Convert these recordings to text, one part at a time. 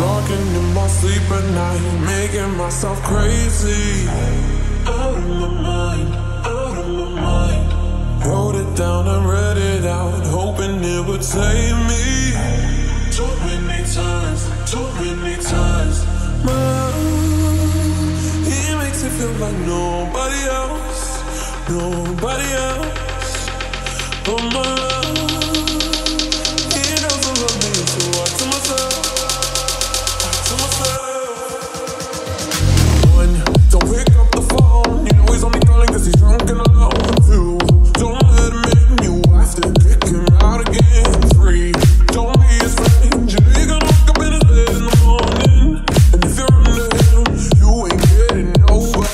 Talking in my sleep at night, making myself crazy. Out of my mind, out of my mind. Wrote it down and read it out, hoping it would save me. Too many times, too many times. He makes it feel like nobody else, nobody else but my love. He doesn't love me, so I tell myself, I tell myself. One, don't pick up the phone. You know he's only calling 'cause he's drunk and alone. Two, don't let him in, you have to kick him out again. Three, don't be a stranger. You're gonna wake up in his bed in the morning, and if you're under him, you ain't getting over him.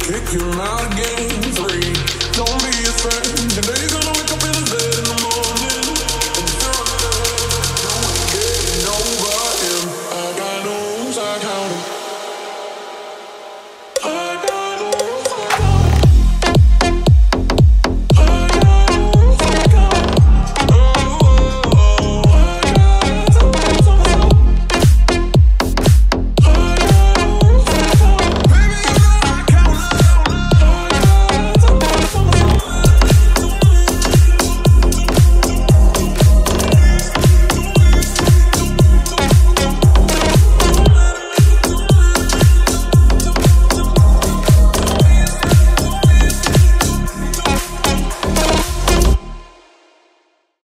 Kick him out again. Three, don't be a friend. You know you're gonna wake up in the day.